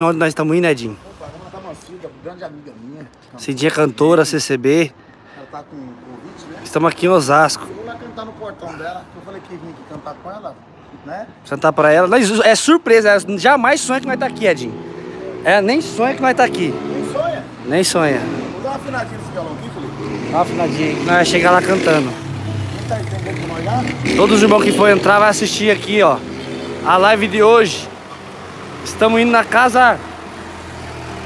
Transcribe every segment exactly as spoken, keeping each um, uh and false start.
Onde nós estamos indo, Edinho? Opa, vamos mandar uma filha, grande amiga minha. Cidinha Cantora, C C B. Ela tá com convite, né? Estamos aqui em Osasco. Eu vou cantar no portão dela. Eu falei que vim aqui cantar com ela, né? Cantar pra ela. É surpresa, ela jamais sonha que nós tá aqui, Edinho. É, nem sonha que nós tá aqui. Nem sonha? Nem sonha. Vou dar uma afinadinha nesse violão aqui, Felipe. Dá uma afinadinha aí. Nós vamos chegar lá cantando. Não tá entendendo como olhar? Todos os irmãos que for entrar vai assistir aqui, ó. A live de hoje. Estamos indo na casa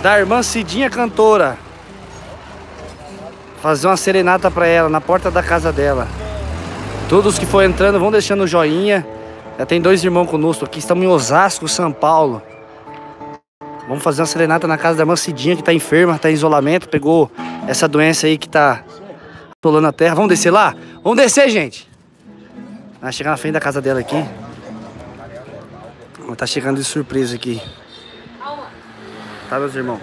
da irmã Cidinha Cantora. Fazer uma serenata pra ela, na porta da casa dela. Todos que for entrando vão deixando o joinha. Já tem dois irmãos conosco aqui. Estamos em Osasco, São Paulo. Vamos fazer uma serenata na casa da irmã Cidinha, que tá enferma, tá em isolamento. Pegou essa doença aí que tá atolando a terra. Vamos descer lá? Vamos descer, gente! Vai chegar na frente da casa dela aqui. Tá chegando de surpresa aqui. Tá, meus irmãos?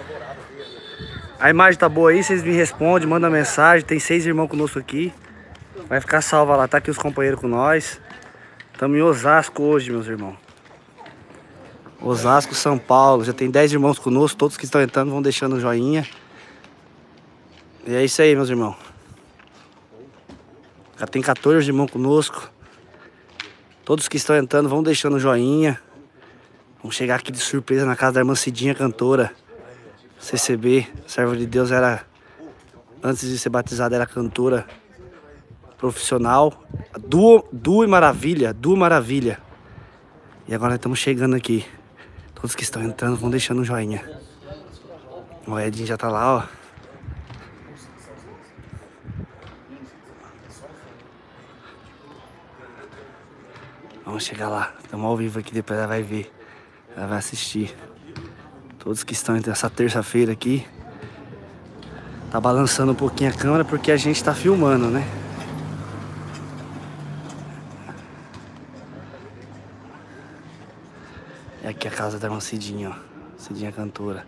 A imagem tá boa aí, vocês me respondem, mandam mensagem. Tem seis irmãos conosco aqui. Vai ficar salva lá, tá aqui os companheiros com nós. Estamos em Osasco hoje, meus irmãos. Osasco, São Paulo. Já tem dez irmãos conosco, todos que estão entrando vão deixando o joinha. E é isso aí, meus irmãos. Já tem quatorze irmãos conosco. Todos que estão entrando vão deixando o joinha. Vamos chegar aqui de surpresa na casa da irmã Cidinha Cantora, C C B, serva de Deus. Era, antes de ser batizada, era cantora profissional, Dua, Dua Maravilha, Dua Maravilha. E agora estamos chegando aqui, todos que estão entrando vão deixando um joinha. O Edinho já tá lá, ó. Vamos chegar lá, estamos ao vivo aqui, depois ela vai ver. Ela vai assistir. Todos que estão nessa terça-feira aqui. Tá balançando um pouquinho a câmera porque a gente tá filmando, né? É aqui a casa da irmã Cidinha, ó. Cidinha Cantora.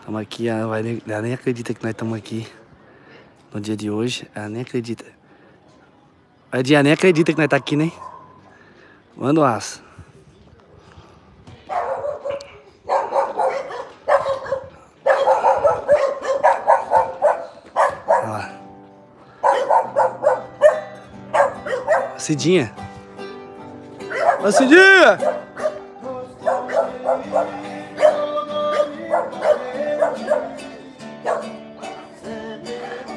Estamos aqui, ela, vai, ela nem acredita que nós estamos aqui no dia de hoje. Ela nem acredita. A Edinha nem acredita que nós tá aqui, né? Manda o aço. Cidinha. Ô, Cidinha!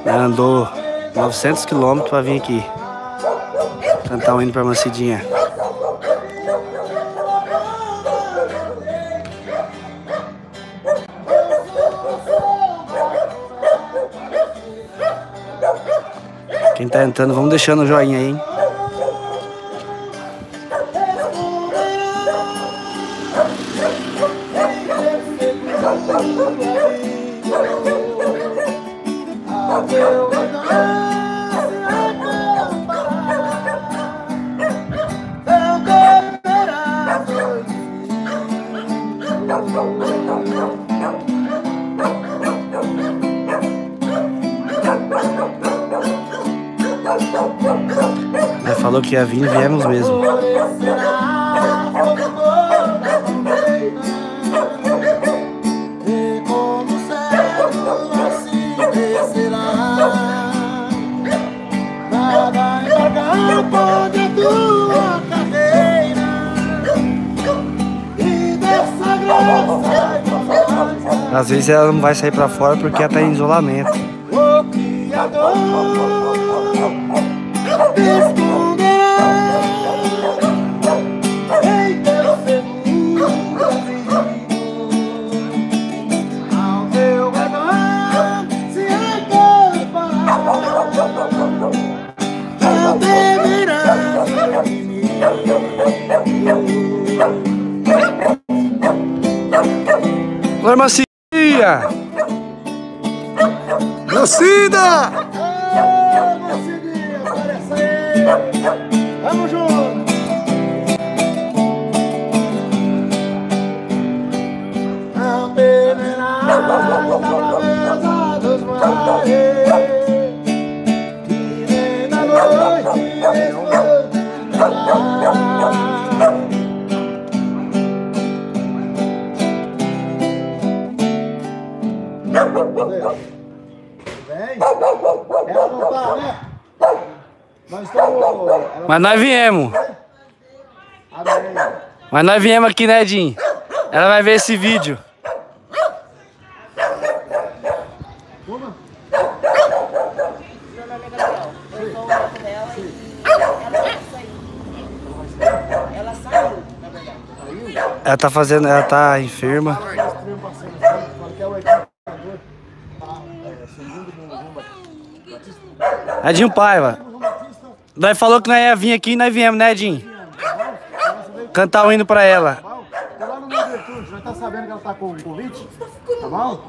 Ela andou novecentos quilômetros pra vir aqui cantar um hino pra irmã Cidinha. Quem tá entrando, vamos deixando o joinha aí, hein? Falou que ia vir e viemos mesmo. Às vezes ela não vai sair pra fora porque ela tá em isolamento. Macia! Lucida! Vamos junto! Não temerá na braveza dos mares, que nem na noite. Vem? Ela não tá, né? Nós estamos... Ela... Mas nós viemos. Amém. Mas nós viemos aqui, né, Edinho? Ela vai ver esse vídeo. Como? Meu nome é Gabriel. Eu sou o voto dela e ela saiu. Ela saiu, na verdade. Ela tá fazendo... Ela tá enferma. Edinho Paiva. Nós falou que nós ia vir aqui e nós viemos, né, Edinho? Cantar o hino pra ela. Tá lá no meu Vertune, já tá sabendo que ela tá com o convite? Tá bom? Tá bom.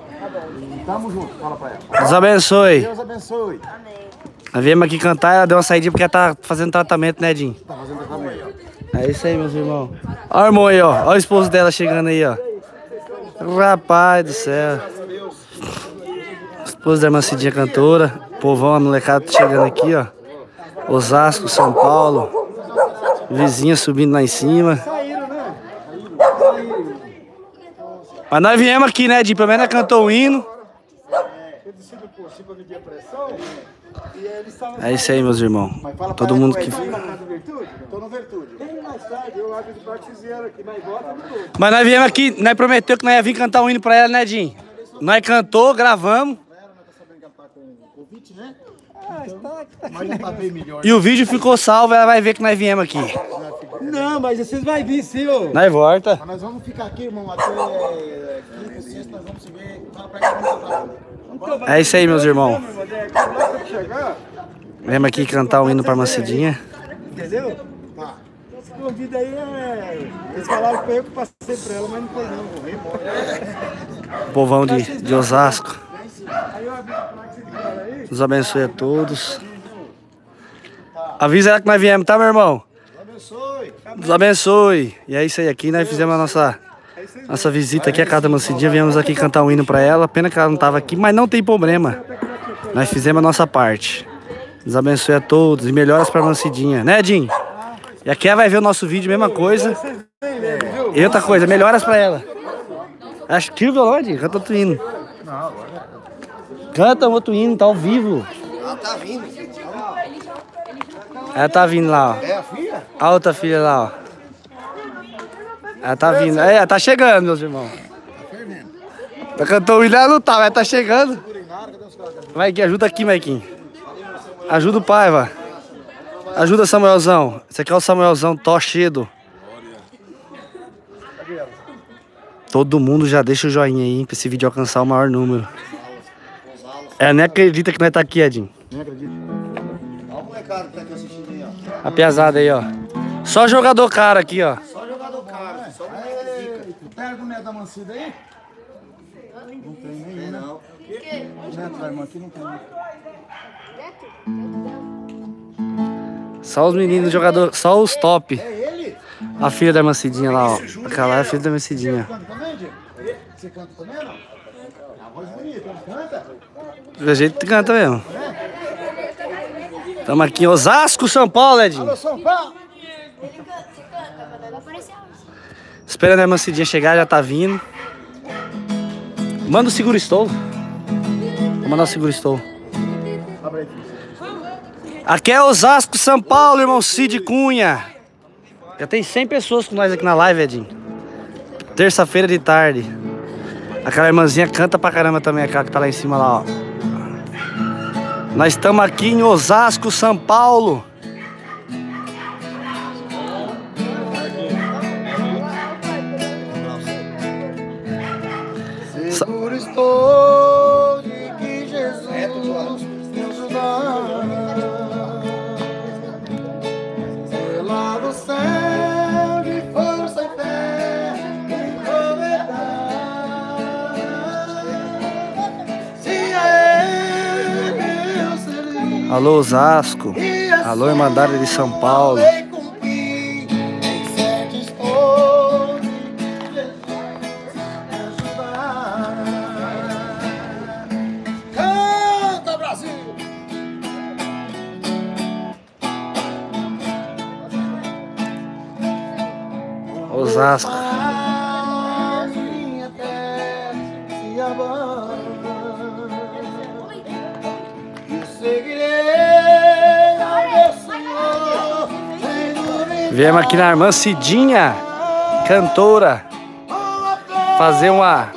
Tamo junto, fala pra ela. Deus abençoe. Deus abençoe. Amém. Nós viemos aqui cantar, ela deu uma saída porque ela tá fazendo tratamento, né, Edinho? Tá fazendo tratamento. É isso aí, meus irmãos. Olha o irmão aí, ó. Olha o esposo dela chegando aí, ó. Rapaz do céu. Esposo da irmã Cidinha Cantora. Povão, a molecada chegando aqui, ó. Osasco, São Paulo. Vizinha subindo lá em cima. Saíram, né? Saíram. Mas nós viemos aqui, né, Edinho? Pelo menos cantou o hino. É isso aí, meus irmãos. Todo mundo que... Mas nós viemos aqui, nós prometeu que nós ia vir cantar o hino pra ela, né, Edinho? Nós cantou, gravamos. E o vídeo ficou salvo, ela vai ver que nós viemos aqui. Não, mas vocês vão vir sim, ô. Nós volta. Mas nós vamos ficar aqui, irmão, até quinta, sexta, nós vamos se ver. É isso aí, meus irmãos. Vemos aqui cantar o hino pra Macidinha. Entendeu? Tá. Esse convite aí é... Eles falaram que foi eu que passei pra ela, mas não foi não. Vou embora. Povão de, de Osasco. Nos abençoe a todos. Avisa ela que nós viemos, tá, meu irmão? Nos abençoe. E é isso aí, aqui nós fizemos a nossa, nossa visita aqui a cada mancidinha. Viemos aqui cantar um hino pra ela. Pena que ela não tava aqui, mas não tem problema. Nós fizemos a nossa parte. Nos abençoe a todos e melhoras pra mancidinha, né, Edinho? E aqui ela vai ver o nosso vídeo, mesma coisa. E outra coisa, melhoras pra ela. Acho que o violão, Edinho, canta outro hino. Canta o outro hino, tá ao vivo. Ela tá vindo. Ela tá vindo lá, ó. É a filha? A outra filha lá, ó. Ela tá vindo. É, ela tá chegando, meus irmãos. Tá fervendo. Ela cantou o hino, ela não tá, mas ela tá chegando. Vai aqui, ajuda aqui, Maikinho. Ajuda o Paiva. Ajuda, Samuelzão. Esse aqui é o Samuelzão Tochedo. Todo mundo já deixa o joinha aí, hein, pra esse vídeo alcançar o maior número. É, nem acredita que nós tá aqui, Edinho. Nem acredita. Olha o molecado que tá aqui assistindo aí, ó. A pesada aí, ó. Só jogador caro aqui, ó. Só jogador caro. Só moleque rica. Tem argumento da mancida aí? Não tem nem, não. O quê? Neto, irmão, aqui não tem. Só os meninos jogador, só os top. É ele? A filha da mancidinha lá, ó. Aquela lá é a filha da mancidinha. Você canta também, Edinho? Você canta também, não? Do jeito que canta mesmo. Estamos aqui em Osasco, São Paulo, Edinho. Alô, São Paulo. Esperando a irmã Cidinha chegar, já tá vindo. Manda o seguro estou. Vou mandar o seguro estou. Aqui é Osasco, São Paulo, irmão Cid Cunha. Já tem cem pessoas com nós aqui na live, Edinho. Terça-feira de tarde. Aquela irmãzinha canta pra caramba também, aquela que tá lá em cima, lá, ó. Nós estamos aqui em Osasco, São Paulo. Seguro estou de que Jesus nos dá. Sei lá do céu. Alô, Osasco. Alô, Irmandade de São Paulo. Canta, Brasil! Osasco. Viemos aqui na irmã Cidinha Cantora fazer uma...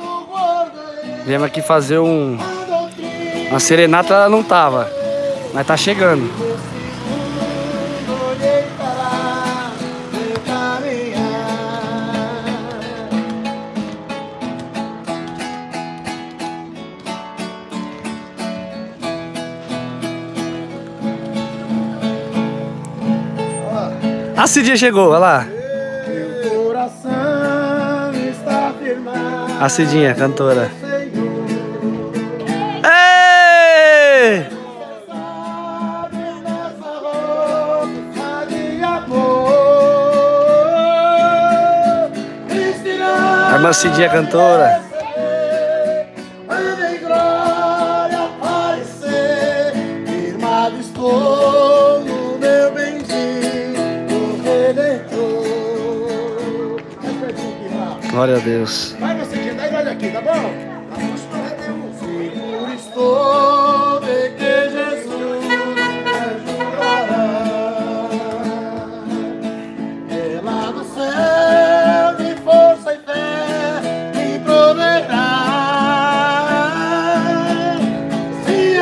Viemos aqui fazer um... Uma serenata, ela não tava, mas tá chegando. A Cidinha chegou, olha lá. Meu coração está firmado. A Cidinha, cantora. Ei! A irmã Cidinha, cantora. Glória a Deus. Vai você que dá e olha aqui, tá bom? Seguro estou de que Jesus me ajudará. É lá no céu de força e fé me proverá. Se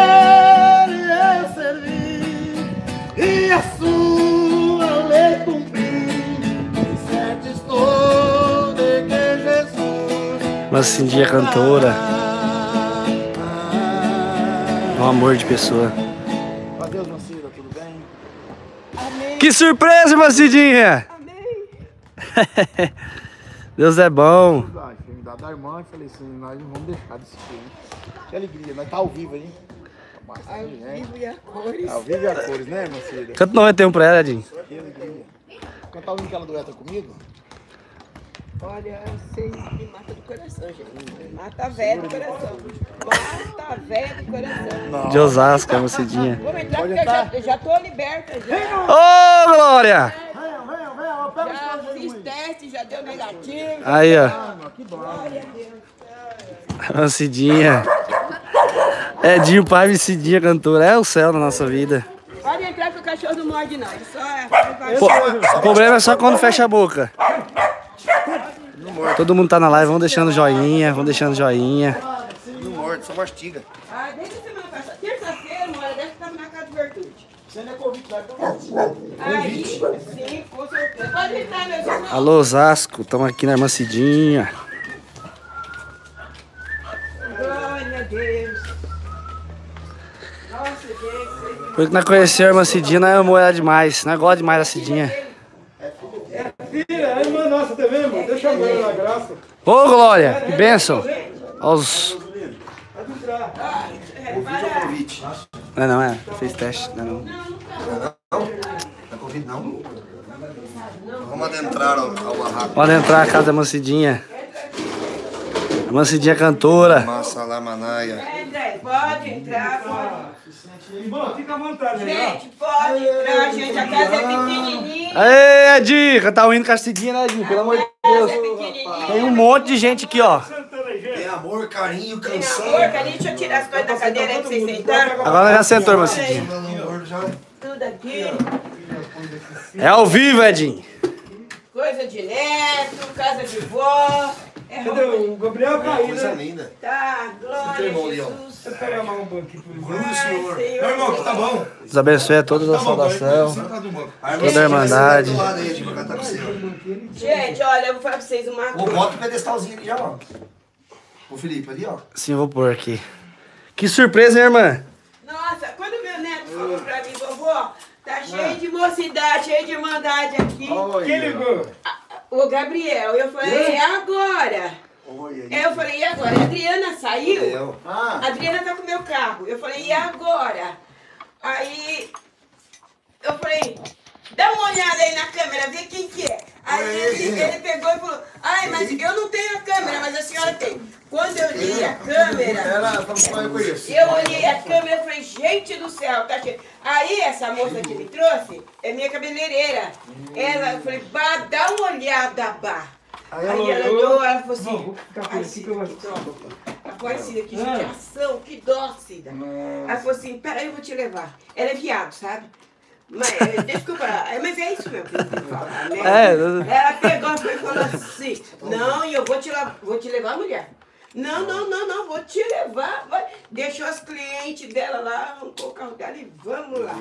Ele eu servir e a sua lei cumprir, certo estou. Mas Cidinha cantora. Um amor de pessoa. Adeus, Macira, tudo bem? Amém. Que surpresa, irmã Cidinha! Amém! Deus é bom. A enfermidade da irmã, eu falei assim, nós não vamos deixar desse filme. Que alegria, nós tá ao vivo, hein? Ao vivo e a cores. Ao vivo e a cores, né, Macira? Canta noventa e um pra ela, Edinho. Que alegria. Cantar o hino que ela dueta comigo? Olha, eu sei, me mata do coração, gente. Mata a véia do coração. Mata a véia do coração. Não. De Osasco, é mocidinha. Vamos entrar porque eu já, eu já tô liberta. Já. Ô, Glória! Venham, venham, venham. Já fiz teste, já deu negativo. Aí, ó. Que bom. Glória a Deus. Mocidinha. Edinho Paiva e Cidinha cantora. É o céu na nossa vida. Pode entrar que o cachorro não morde, não. Só é... O problema é só quando fecha a boca. Todo mundo tá na live, vão deixando joinha, vão deixando joinha. Não morde, só mastiga. Ah, desde semana passada, terça-feira, mora, deve estar na casa do Vertune. Você não é convite, vai para aí, sim, com certeza. Pode entrar, meu irmão. Alô, Osasco, estamos aqui na irmã Cidinha. Glória a Deus. Nossa, Deus. Porque nós conhecemos a irmã Cidinha, nós amamos ela demais, nós gostamos demais da Cidinha. Ô, oh, Glória, que bênção aos... Não, não, é, fez teste, não, não. Não, não, é Covid, não. Vamos adentrar ao barraco. Vamos adentrar a casa da Mancidinha. A Mancidinha cantora. Massa lá, Manaia. Pode entrar, pode. Fica à vontade, gente, pode entrar, gente, a casa é pequenininha. Aê, Edinho, cantar o hino com a Cidinha, né, Edinho? Pelo amor de Deus. Tem um monte de gente aqui, ó. Tem amor, carinho, canção. Tem amor, carinho. Deixa eu tirar as coisas da cadeira aí pra vocês sentarem. Agora já sentou, irmã Cidinha. Tudo aqui. É ao vivo, Edinho. Coisa de neto, casa de vó. É o Gabriel tá aí, né? Linda. Tá, glória a Jesus. Você pega a mão um banco aqui por favor. Glória ao Senhor. Meu irmão, que tá bom? Deus abençoe a todos a saudação. Toda a Irmandade. Gente, olha, eu vou falar pra vocês uma coisa. Bota o pedestalzinho ali já, ó. O Felipe ali, ó. Sim, eu vou pôr aqui. Que surpresa, hein, irmã? Nossa, quando meu neto falou pra mim, vovó, tá cheio de mocidade, cheio de Irmandade aqui. Quem ligou? O Gabriel, eu falei, é agora. Oi, aí, eu falei, e agora? A Adriana saiu? Ah. A Adriana tá com o meu carro. Eu falei, e agora? Aí eu falei, dá uma olhada aí na câmera, vê quem que é. Aí ele, ele pegou e falou, ai, mas eu não tenho a câmera, mas a senhora tem. Quando eu li a câmera, eu olhei a câmera e falei, gente do céu, tá cheio. Aí essa moça que me trouxe é minha cabeleireira. Ela, eu falei, bah, dá uma olhada, bah. Aí, aí ela olhou, ela falou assim, vou ficar por aqui que eu vou... Agora, Cida, que judiação, que dó, Cida. Ela falou assim, peraí, eu vou te levar. Ela é viado, sabe? Mas, desculpa, mas é isso mesmo que eu tenho que falar, né? É, ela pegou e falou assim, não, e eu vou te, vou te levar, mulher. Não, não, não, não, vou te levar, vai. Deixou as clientes dela lá, arrancou o carro dela e vamos lá.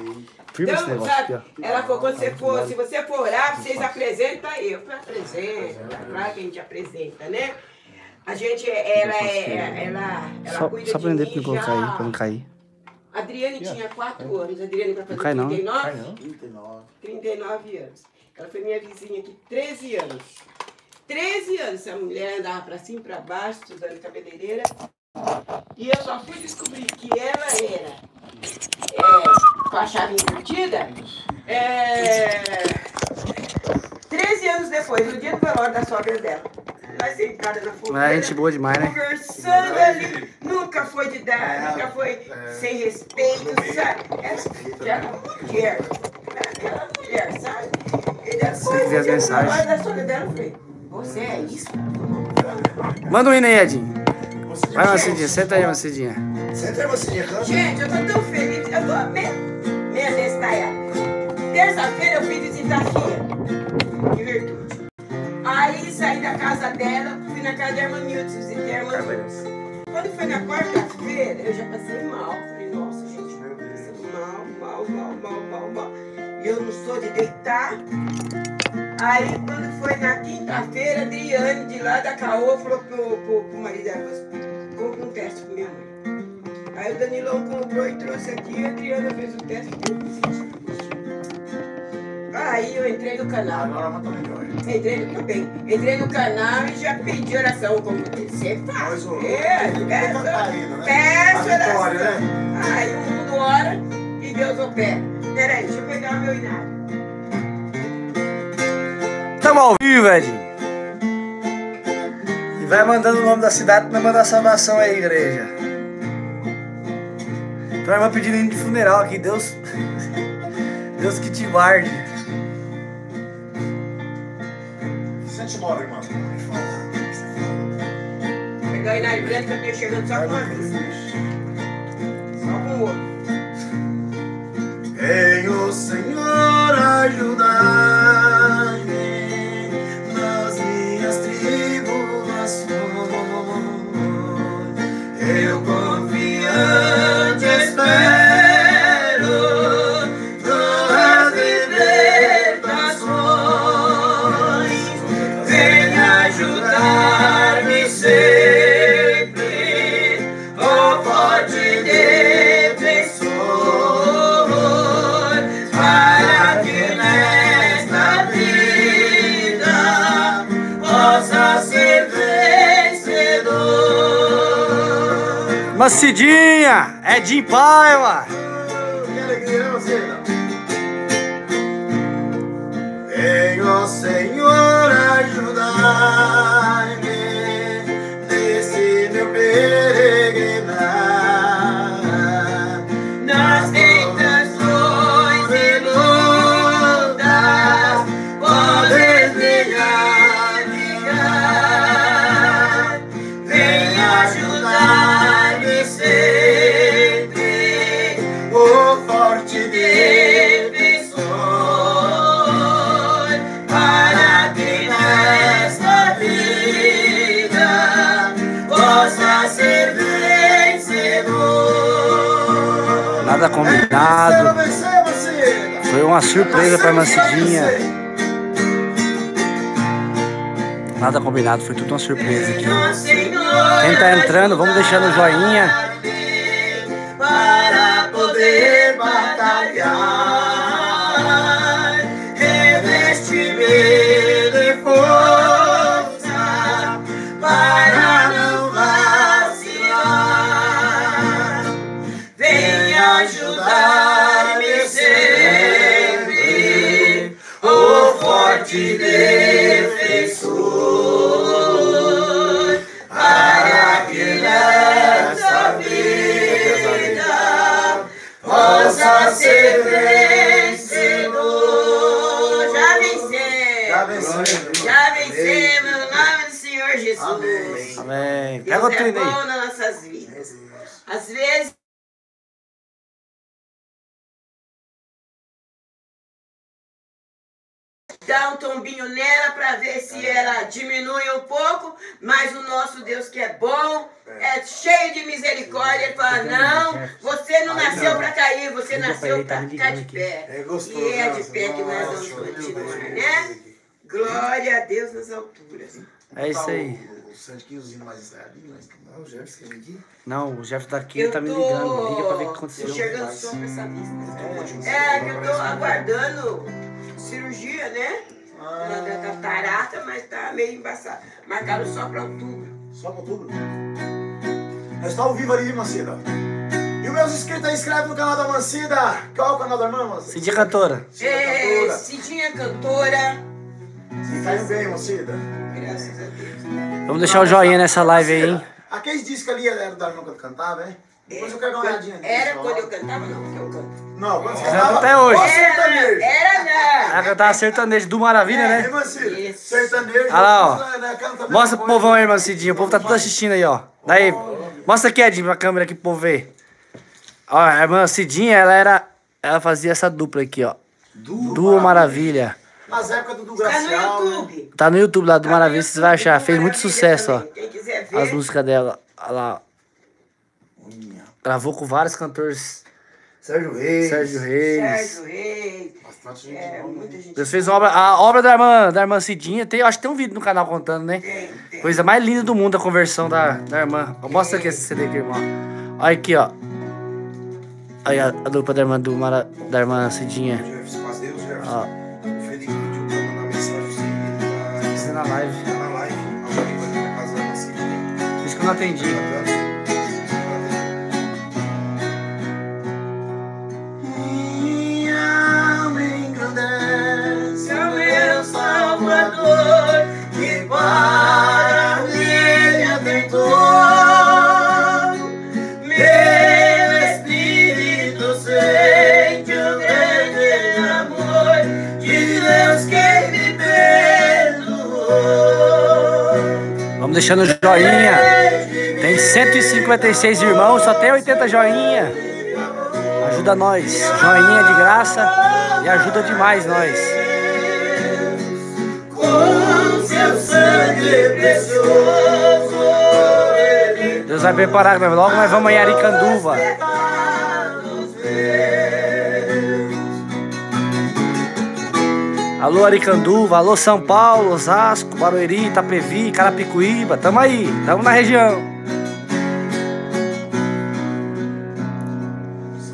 Então, sabe, ela falou, quando você for, se você for orar, vocês apresentam, eu apresento, claro que a gente apresenta, né? A gente, ela é, ela, ela cuida de mim já. Só prender pra não cair, pra não cair. Adriane tinha quatro anos, a Adriane vai fazer trinta e nove? trinta e nove anos. Ela foi minha vizinha aqui, treze anos. treze anos essa mulher andava pra cima e pra baixo, estudando cabeleireira. E eu só fui descobrir que ela era é, com a chave invertida. É, treze anos depois, no dia do velório da sogra dela. Nós sentadas na fogueira. A gente boa demais, né? Conversando ali. Nunca foi de dar, nunca foi sem respeito, sabe? Ela era uma mulher. Aquela mulher, sabe? E depois, na hora da sogra dela, eu falei, você é isso? Manda um hino aí, Edinho. Vai, Macidinha. Senta aí, Macidinha. Senta aí, Macidinha. Gente, eu tô tão feliz. Eu tô amendo. Minha destalha. Terça-feira eu fui visitar a filha. Em Vertune. Aí saí da casa dela, fui na casa da irmã Miltz e da irmã Lúcia. Quando foi na quarta-feira, eu já passei mal. Falei, nossa, gente, eu passei mal, mal, mal, mal, mal, mal. E eu não sou de deitar. Aí, quando foi na quinta-feira, Adriane, de lá da Caô, falou pro, pro, pro marido dela, compra um teste pra minha mãe. Aí o Danilão comprou e trouxe aqui, a Adriana fez o teste e deu positivo. Aí eu entrei no canal. Agora eu tô melhor. Entrei no, bem, entrei no canal e já pedi oração, como você faz. Eu, peço, né? Peço oração. Né? Aí o mundo ora e Deus opera. Peraí, deixa eu pegar o meu inário. Estamos ao vivo, Edinho. E vai mandando o nome da cidade pra mandar salvação aí, igreja. Então a irmã pedindo de funeral aqui, Deus. Deus que te guarde. Bora, irmão. Pegar a idade branca que eu tenho chegando só com uma vez. Só com o outro. Ei, o Senhor, ajudai-me nas minhas tribulações. Eu confiante espero. Cidinha, Edinho Paiva. Que alegria, é você, não? Venho, Senhor, ajudar-me nesse meu peregrinar. Nas tentações e lutas, podes me guiar. Vem ajudar. Nada combinado. Foi uma surpresa pra Macidinha. Nada combinado, foi tudo uma surpresa aqui. Quem tá entrando, vamos deixando o joinha. Para poder batalhar, reveste-me de força para não vacilar. Vem ajudar-me sempre, o forte defensor, para que nessa vida possa ser vencedor. Já venceu. Já venceu. Já venceu, meu nome do Senhor Jesus. Amém. Deus é bom nas nossas vidas. Às vezes dá um tombinho nela para ver se é. ela diminui um pouco, mas o nosso Deus que é bom, é, é cheio de misericórdia, ele fala, não, você não Ai, nasceu para cair, você não nasceu para ficar de pé. É gostoso, e é de pé que nós vamos continuar, né? Glória a Deus nas alturas. É isso aí. O Sandquinhozinho mais estradinho, mas não, o Jefferson que vem aqui. Não, o Jefferson tá aqui, ele tá me ligando, liga pra ver o que aconteceu. Enxergando som pra essa vista. É, que eu tô aguardando cirurgia, né? Da catarata, mas tá meio embaçado. Marcaram só pra outubro. Só pra outubro? Nós tá ao vivo ali, Mancida. E os meus inscritos aí, inscreve no canal da Mancida. Qual é o canal da irmã, Mancida? Cidinha Cantora. É, Cidinha Cantora. Se caiu bem, Mancida. Graças a Deus. Vamos deixar o joinha nessa live aí, hein? Aqueles discos ali era da irmã quando cantava, hein? Depois eu quero dar uma olhadinha. Era quando eu cantava, não, porque eu canto. Não, quando você cantava... até hoje. Era, era não. Ela cantava sertanejo, Dua Maravilha, né? É, sertanejo. Olha lá, ó. Mostra pro povão aí, irmã Cidinha. O povo tá tudo assistindo aí, ó. Daí, mostra aqui, Edinho, pra câmera aqui pro povo ver. Ó, a irmã Cidinha, ela era... Ela fazia essa dupla aqui, ó. Dua Maravilha. Nas épocas do, do Gracial. Tá no YouTube. Tá no YouTube lá do tá Maravilha, vocês vão achar. Fez muito sucesso, também. Ó. Quem quiser ver. As músicas dela. Olha lá. Minha. Gravou com vários cantores. Sérgio Reis. Sérgio Reis. Sérgio Reis. Bastante gente. É, muita gente. Deus fez obra, a obra da irmã, da irmã Cidinha. Tem, acho que tem um vídeo no canal contando, né? Tem, tem. Coisa mais linda do mundo, a conversão da, da irmã. Mostra aqui esse C D aqui, irmão. Olha aqui, ó. Olha a, a dupla da irmã, do, da irmã Cidinha. Ó. Na live. Na live. Isso que eu não atendi. Minha alma engrandece ao meu Salvador, que para mim atentou. Meu Espírito sente o grande amor de Deus que me deu. Vamos deixando joinha. Tem cento e cinquenta e seis irmãos, só tem oitenta joinha. Ajuda nós. Joinha de graça e ajuda demais nós. Deus vai preparar, logo nós vamos em Aricanduva. Alô, Aricanduva, alô, São Paulo, Osasco, Barueri, Itapevi, Carapicuíba, tamo aí, tamo na região.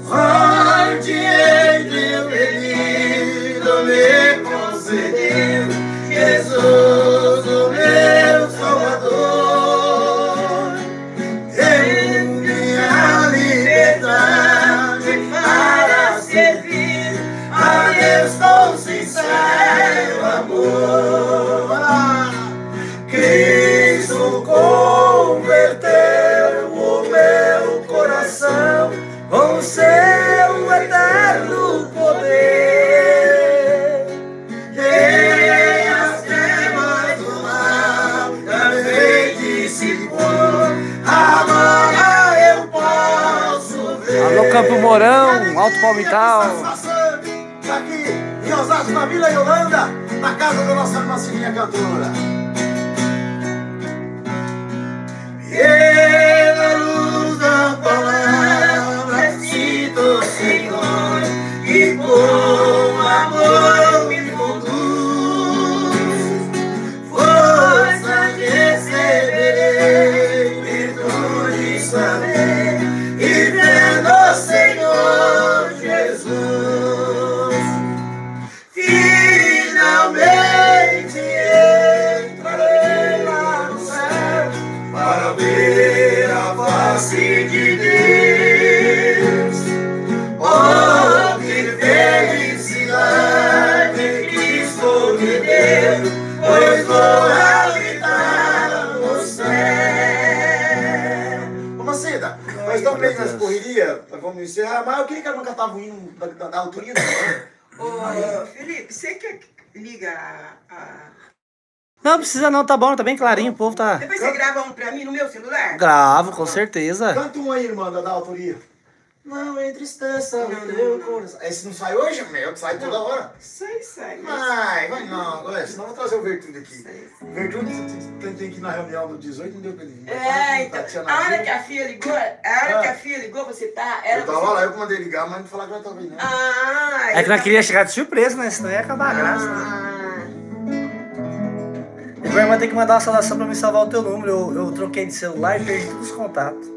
Sorte entre o pedido me concedeu, Jesus, o meu Salvador, em minha liberdade para servir a Deus com sinceridade. Meu amor, Cristo converteu o meu coração com seu eterno poder. E as trevas do mal também dissipou, agora eu posso ver. Alô, Campo Mourão, Alto Palmital. Osasco, na Vila Yolanda, na casa da nossa irmã Cidinha Cantora. Pela luz da palavra, cito o Senhor, que com amor me conduz. Força receberei, virtude saber, e vendo o Senhor Jesus. Finalmente entrarei lá no céu para ver a face de Deus. Oh, que felicidade que estou me deu, pois vou habitar no céu. Ô, Maceda, nós estamos bem nas correrias, vamos encerrar, mas eu queria que ela não cantava o hino da altura. Ô, Felipe, você quer que liga a, a... Não, precisa não, tá bom, tá bem clarinho, o povo tá... Depois você grava um pra mim no meu celular? Gravo, com certeza. Canta um aí, irmã, da autoria. Não entristeça meu teu coração. Esse não sai hoje, meu? Sai toda hora. Sai, sai. Vai, vai não. Olha, senão eu vou trazer o Vertune aqui. Sei, sei. Vertune tem que ir na reunião do dezoito, não deu pra ele vir. É, então, a hora que a filha ligou, a hora que a filha ligou, você tá... Era eu tava você... lá, eu que mandei ligar, mas não falar que ela tava vindo. Ah, é que não queria chegar de surpresa, né? Senão ia acabar a graça, né? Minha irmã tem que mandar uma saudação pra me salvar o teu número. Eu, eu troquei de celular e perdi todos os contatos.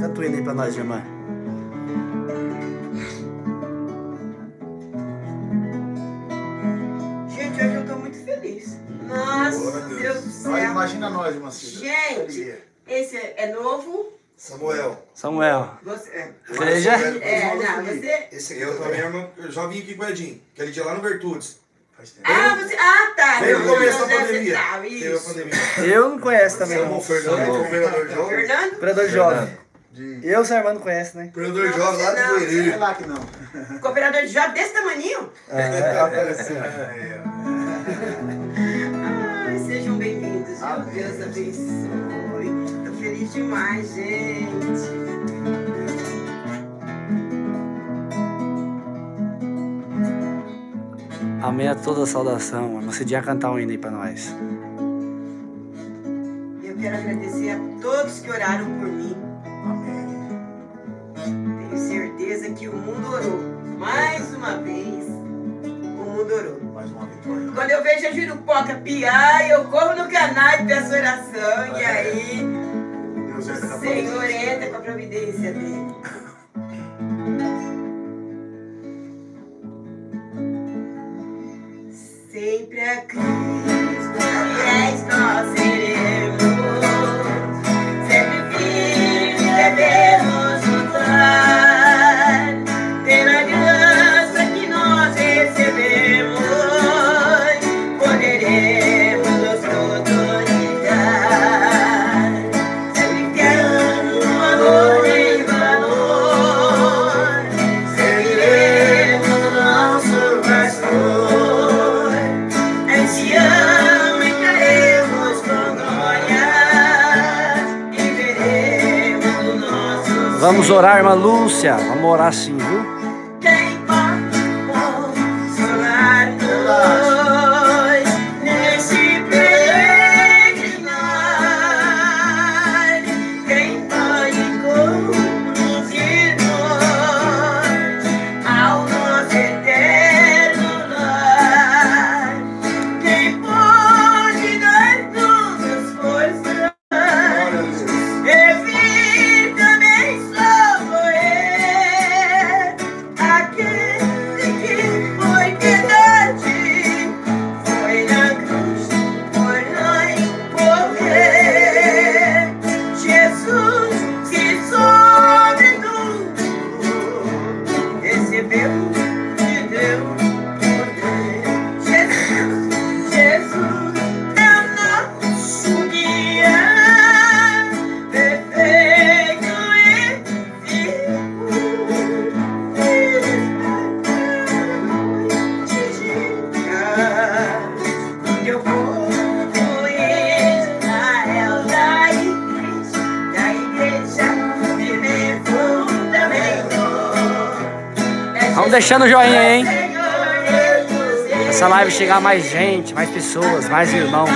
Canta ele aí pra nós, Germán. Gente, hoje eu tô muito feliz. Nossa, meu Deus do céu. Olha, imagina nós, irmã Cida. Gente, esse é novo. Samuel. Samuel. Você é. Você já? É, não, você. Esse aqui eu também, irmão. Eu já vim aqui com o Edinho, aquele dia lá no Vertudes. Ah, você... ah, tá. Eu não conheço a pandemia. Eu não conheço também. Não. Fernando, Fernando João. Fernando? Operador jovem. Eu, seu irmão, não conhece, né? Operador jovem lá do Barueri. Sei lá que não. Cooperador de jovem desse tamaninho? É, é. Ai, sejam bem-vindos. Meu Deus abençoe. Tô feliz demais, gente. Amém a toda a saudação. Você devia cantar um hino aí pra nós. Eu quero agradecer a todos que oraram por mim. Amém. Tenho certeza que o mundo orou. Mais uma vez, o mundo orou. Mais uma vitória. Quando eu vejo a Jurupoca piar, eu corro no canal e peço oração. É. E aí, Deus o Senhor entra com a providência dele. Sempre a Cristo fiéis nós iremos, sempre firmes devemos lutar, pela graça que nós recebemos, poderemos nos glorificar, sempre criando amor e valor, seguiremos o nosso pastor. Vamos orar, irmã Lúcia. Vamos orar sim, viu? Quem pode consolar-nos nesse peregrinar? Quem pode conduzir-nos ao nosso eterno lar? Quem pode dar-nos forças? Deixando o joinha aí, hein? Essa live chegar a mais gente, mais pessoas, mais irmãos.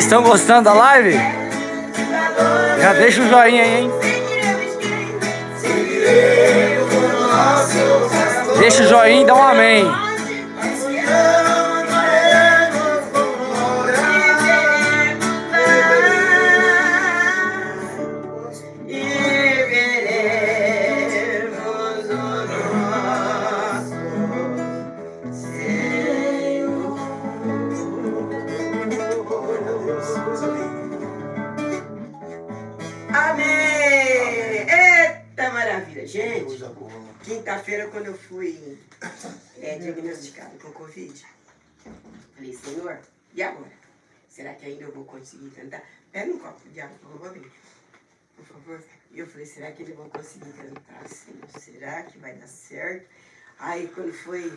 Vocês estão gostando da live? Já deixa o joinha aí, hein? Deixa o joinha e dá um amém. Quinta-feira, quando eu fui é, diagnosticado com Covid, falei, Senhor, e agora? Será que ainda eu vou conseguir cantar? Pega um copo de água, por favor, por favor. E eu falei, será que ainda vou conseguir cantar, Senhor? Será que vai dar certo? Aí, quando foi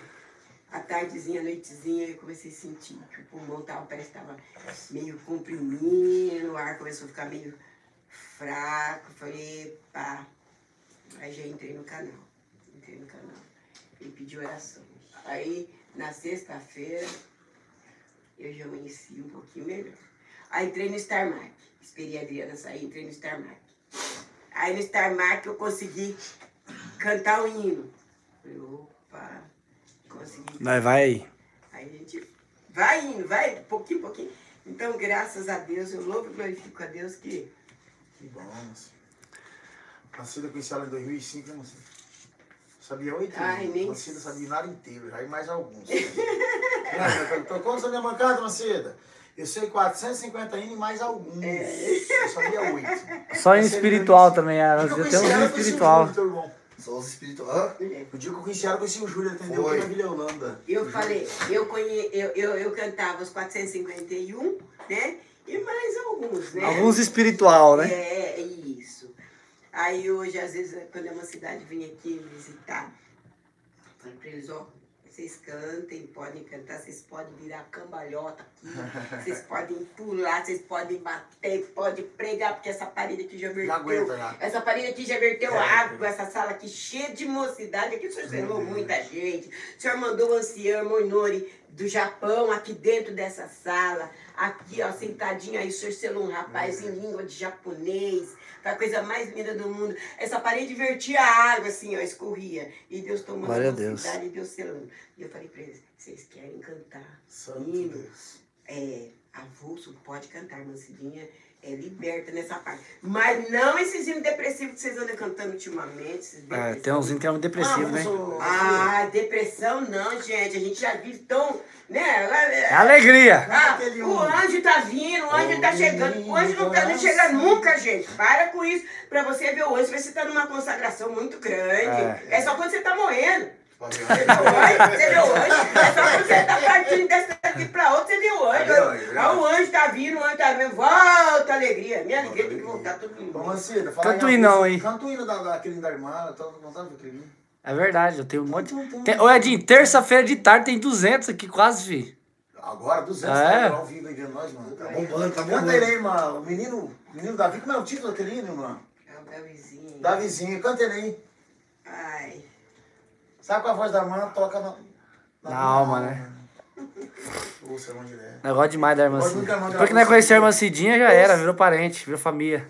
a tardezinha, a noitezinha, eu comecei a sentir que o pulmão tava, parece que estava meio comprimido, o ar começou a ficar meio fraco. Falei, pá. Aí já entrei no canal, entrei no canal e pedi oração. Aí, na sexta-feira, eu já amanheci um pouquinho melhor. Aí entrei no Star Mark, esperei a Adriana sair, entrei no Star Mark. Aí no Star Mark eu consegui cantar o hino. Falei, opa, consegui. Nós vai. Aí a gente vai indo, vai, pouquinho, pouquinho. Então, graças a Deus, eu louvo e glorifico a Deus que... Que bom, nascida com esse ela em dois mil e cinco, eu não sei. Sabia oito anos. Nascida sabia nada inteiro, aí mais alguns. Quanto sabia bancada, Nascida? Eu sei quatrocentos e cinquenta hinos e mais alguns. Eu sabia oito. Só em espiritual também, era. Eu tenho um espiritual. Só os espirituais. O dia que eu conheci ela, eu conheci o Júlio, entendeu? Foi na Vila Yolanda. Eu falei, eu, conhe... eu, eu, eu cantava os quatrocentos e cinquenta e um, né? E mais alguns, né? Alguns espiritual, né? É, isso. Aí hoje, às vezes, quando é uma cidade, vim aqui visitar. Falei pra eles, ó, vocês cantem, podem cantar, vocês podem virar cambalhota aqui, vocês podem pular, vocês podem bater, podem pregar, porque essa parede aqui já verteu. Aguenta, né? Essa parede aqui já verteu é, água, é. Essa sala aqui cheia de mocidade. Aqui o senhor zelou muita gente. O senhor mandou o ancião Monori do Japão aqui dentro dessa sala. Aqui, ó, sentadinho aí, o senhor zelou um rapaz é. Em língua de japonês. A coisa mais linda do mundo. Essa parede vertia a água, assim, ó, escorria. E Deus tomando a cidade e Deus selando. E eu falei pra eles, vocês querem cantar? Hino, é, avulso, pode cantar, mancidinha. É liberta nessa parte. Mas não esses hinos depressivos que vocês andam cantando ultimamente. Ah, tem uns hinos que é um depressivo, ah, né? Ah, depressão não, gente. A gente já vive tão... né? Alegria. Ah, o anjo tá vindo, o anjo oh, tá chegando. O anjo não, tá, não chega nunca, gente. Para com isso. Pra você ver o anjo, você tá numa consagração muito grande. É, é só quando você tá morrendo. Você vê o anjo, é só quando você tá partindo dessa daqui pra outra, você vê o anjo. Olha, o anjo tá vindo, o anjo tá vindo. Volta, alegria. Minha alegria tem que voltar todo mundo. Bom, Mancida, fala aí. Canto hino não, hein? Canto hino daquele da irmã, eu tô contando pra aquele. É verdade, eu tenho um monte. Ô, Edinho, terça-feira de tarde tem duzentos aqui, quase, vi. Agora, duzentos, tá ao vivo aí vendo nós, mano. Tá bombando, tá bombando. Canta ele aí, mano. O menino, menino Davi, como é o título daquele hino, mano? É o Davizinho. Davizinho, canta ele aí. Ai... Sabe que a voz da irmã toca na, na, na alma, né? Nossa, irmã direto. Negócio demais da irmã Cidinha. Depois que nós conhecemos a irmã Cidinha, já era, virou parente, virou família.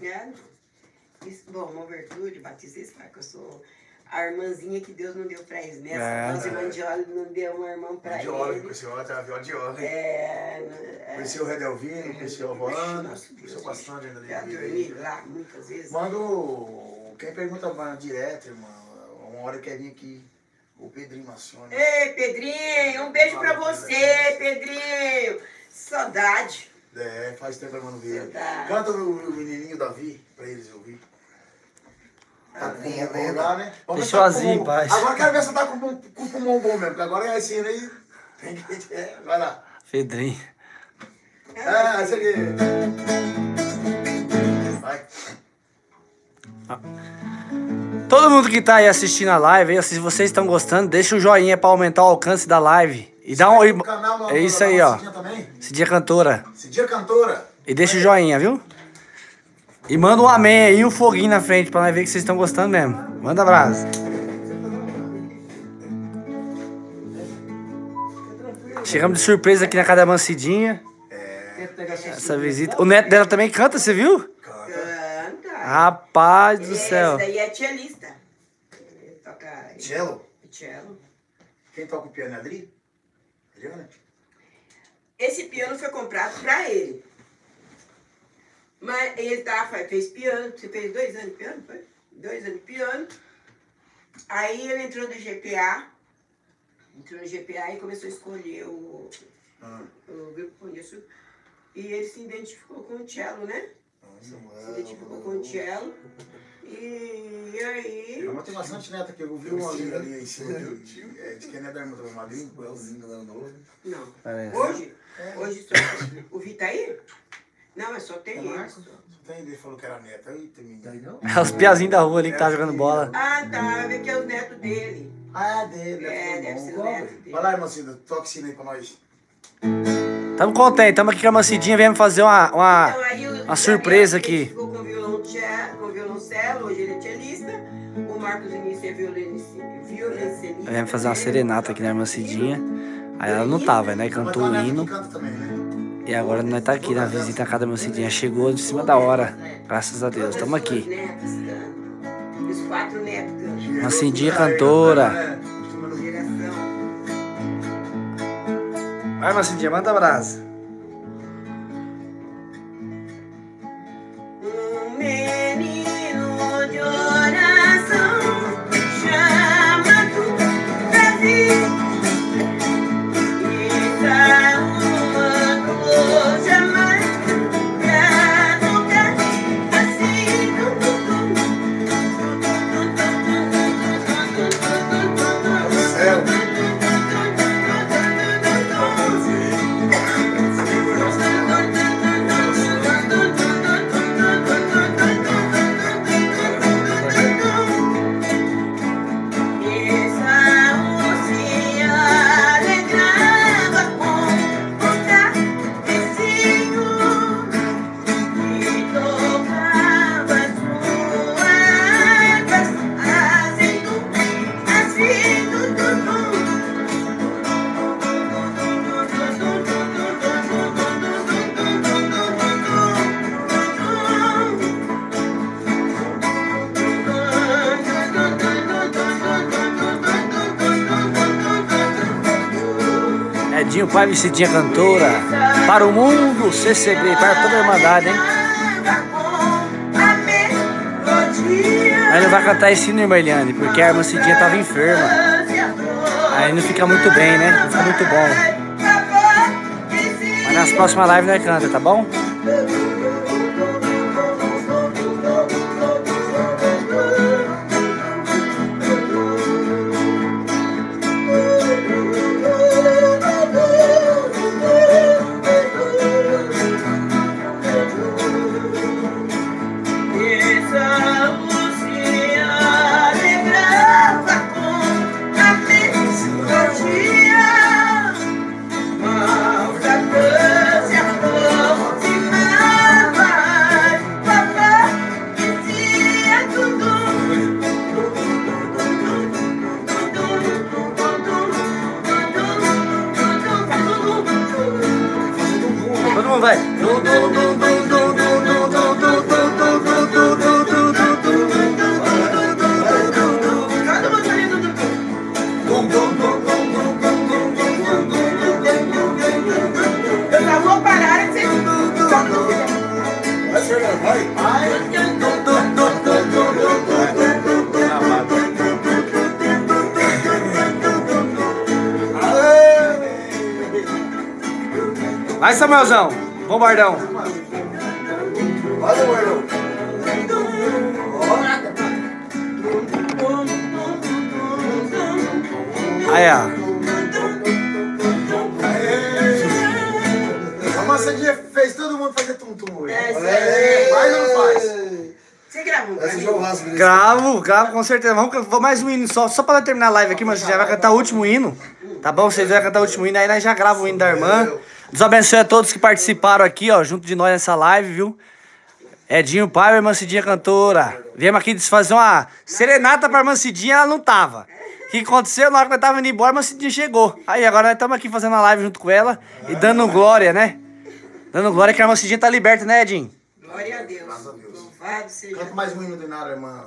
Isso, bom, uma Vertune, batizei, sabe que eu sou a irmãzinha que Deus não deu pra eles, né? Essa irmã de óleo não deu uma irmã pra eles. De óleo, conheci ela, tava viola de óleo. É. Conheci o Redelvinho, conheci o Roana, conheci bastante ainda dele. Já dormi lá muitas vezes. Quando quem pergunta direto, irmão, uma hora quer vir aqui. O Pedrinho Massoni. Ei, Pedrinho, um beijo pra você, Pedrinho. Saudade. É, faz tempo que eu não vejo. Canta o menininho Davi pra eles ouvir. Tá bom, né? Deixa eu azinho em paz. Agora quero ver se tá com o pulmão bom mesmo, porque agora é assim, né? Tem que... É, vai lá. Pedrinho. Ah, esse aqui. Vai. Ah. Todo mundo que tá aí assistindo a live, se vocês estão gostando, deixa o joinha pra aumentar o alcance da live. E dá um... Canal, é isso aí, ó. Cidinha Cantora. Cidinha Cantora. E deixa o joinha, viu? E manda um amém aí e um foguinho na frente pra nós ver que vocês estão gostando mesmo. Manda abraço. Chegamos de surpresa aqui na casa da irmã Cidinha. É. Essa visita. O neto dela também canta, você viu? Canta. Rapaz do céu. Essa daí é cellista. Toca. Cello? Cello. Quem toca o piano é a Adri? Adriana? Esse piano foi comprado pra ele. Mas ele tá, fez piano, você fez dois anos de piano, foi? Dois anos de piano. Aí ele entrou no G P A. Entrou no G P A e começou a escolher o, ah. o grupo com isso. E ele se identificou com o cello, né? Ah, se identificou com o cello. E aí... Mas tem bastante neta que eu vi uma livra ali em cima de... É, de quem é da irmã da madrinha? O Elzinho lá no novo. Não. Parece. Hoje? É. Hoje só... O Vitaí? Não, mas só tem ele. Tem, ele falou que era neta. Eita, menina. É os piazinhos da rua ali que tá jogando bola. Ah, tá. Vê que é o neto dele. Ah, dele. É, deve ser o neto dele. Vai lá, irmãcida. Toca sino aí pra nós. Tamo contente. Tamo aqui com a irmãcidinha. Viemos fazer uma, uma, uma surpresa aqui. Ficou com o violoncelo. Hoje ele é cellista. O Marcos Vinícius é violoncelista. Viemos fazer uma serenata aqui na irmãcidinha. Aí ela não tava, né? Cantou o hino. E agora nós tá aqui na visita a cada meu cidinha. Chegou em cima da hora. Graças a Deus. Estamos aqui. Os quatro netos. Uma Cidinha Cantora. Vai, uma Cidinha, manda brasa. Um menino de oração chamado Davi. Edinho Paiva, Cidinha Cantora, para o mundo, C C B, para toda a Irmandade, hein? Aí não vai cantar esse hino, irmã Eliane, porque a irmã Cidinha tava enferma. Aí não fica muito bem, né? Não fica muito bom. Mas nas próximas lives nós canta, tá bom? Vai, Samuelzão, bombardão. Olha, bombardão. Aí, ó. A maçadinha fez todo mundo fazer tum-tum hoje. É, faz ou não faz? Você gravou? Né? Gravo, gravo com certeza. Vamos mais um hino só, só pra terminar a live aqui, mas já vai cantar o último hino. Tá bom? Vocês vão cantar o último hino, aí nós já gravamos o hino da irmã. Deus abençoe a todos que participaram aqui, ó, junto de nós nessa live, viu? Edinho Paiva, irmã Cidinha Cantora. Viemos aqui desfazer uma serenata pra irmã Cidinha, ela não tava. O que aconteceu? Na hora que nós tava indo embora, a irmã Cidinha chegou. Aí agora nós estamos aqui fazendo a live junto com ela e dando glória, né? Dando glória que a nossa Cidinha tá liberta, né, Edinho? Glória a Deus. Graças a Deus. Louvado seja. Canta mais um hino do nada, irmã.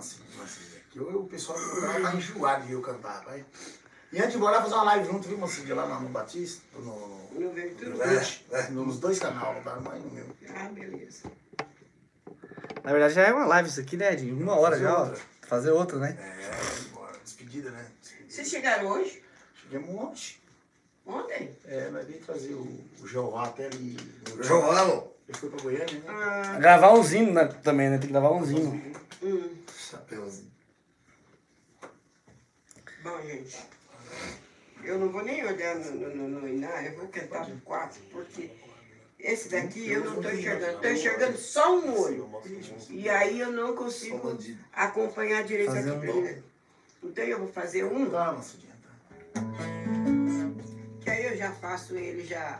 O pessoal do canal tá enjoado de eu cantar, vai. E antes de bora fazer uma live junto, viu, Mocidinha, lá no Batista, no... No Vertune. Nos dois canais, da mãe e no meu. Ah, beleza. Na verdade, já é uma live isso aqui, né, Edinho? Uma hora já, ó. Fazer outra, né? É, bora. Despedida, né? Despedida. Vocês chegaram hoje? Chegamos ontem. Ontem? É, nós vim trazer o, o João até ali. O João? Ele foi pra Goiânia, né? Ah. Gravar uns hinos, né, também, né? Tem que gravar uns hinos. Hum. Chapeuzinho. Bom, gente, eu não vou nem olhar no, no, no, no Iná, eu vou cantar o quatro, porque esse daqui eu não estou enxergando, estou enxergando só um olho. E aí eu não consigo acompanhar direito fazer aqui, um né? Então eu vou fazer um, que aí eu já faço ele já.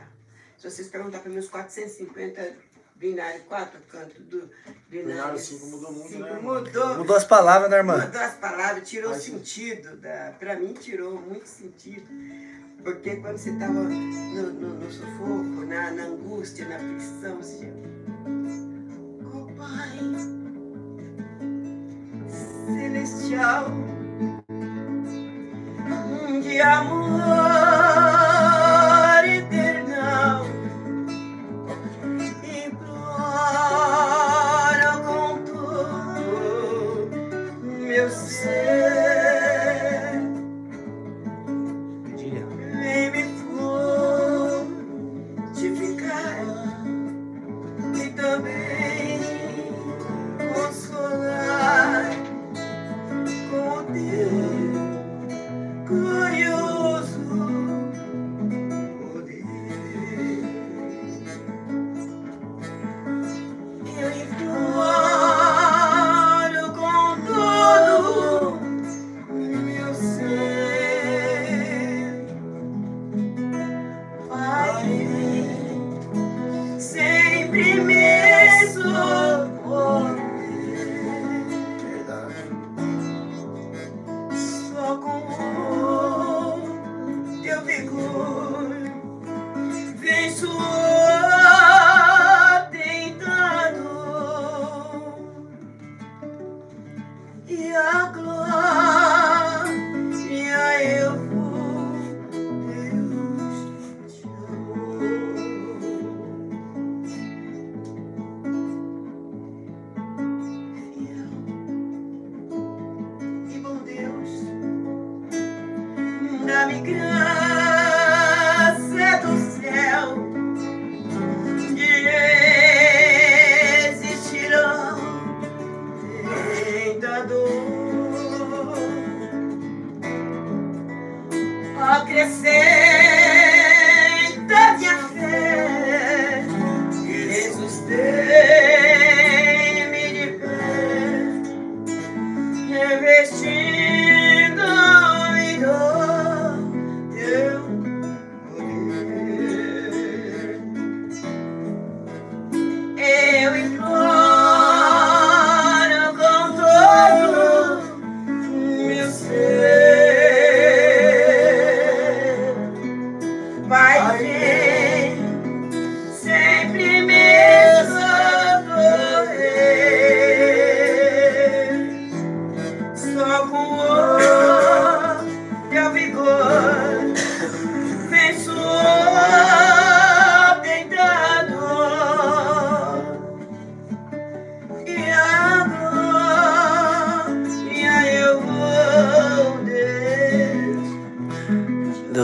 Se vocês perguntar para mim os quatrocentos e cinquenta binário quatro, canto do binário cinco mudou muito, cinco, né? Mudou, mudou as palavras, né, irmã? Mudou as palavras, tirou o sentido. Da, pra mim, tirou muito sentido. Porque quando você tava no, no, no sufoco, na, na angústia, na aflição, você... Oh, Pai Celestial de amor,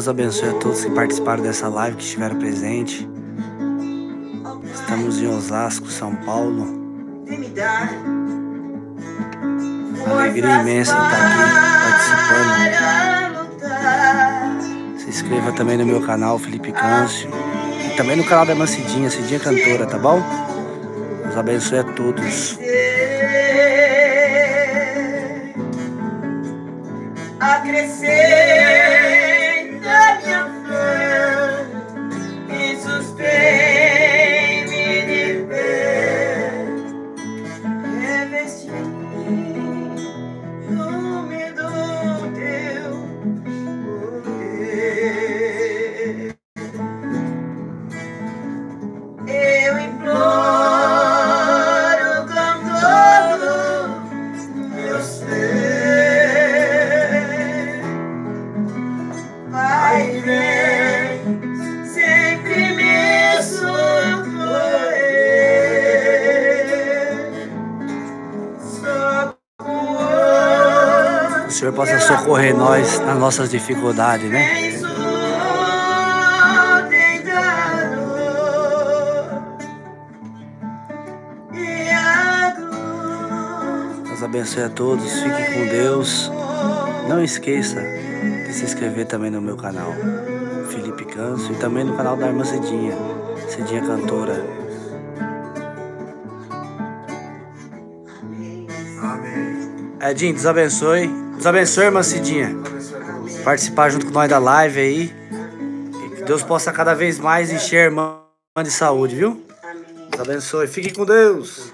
abençoe a todos que participaram dessa live, que estiveram presente. Estamos em Osasco, São Paulo. Uma alegria imensa estar aqui participando. Se inscreva também no meu canal, Felipe Câncio, e também no canal da irmã Cidinha, Cidinha Cantora, tá bom? Deus abençoe a todos. A crescer eu o Senhor possa socorrer nós nas nossas dificuldades, né? Deus abençoe a todos, fique com Deus. Não esqueça de se inscrever também no meu canal Felipe Câncio e também no canal da irmã Cidinha, Cidinha Cantora. Edinho, Deus abençoe. Deus abençoe, irmã Cidinha. Participar junto com nós da live aí. E que Deus possa cada vez mais encher a irmã de saúde, viu? Deus abençoe. Fique com Deus.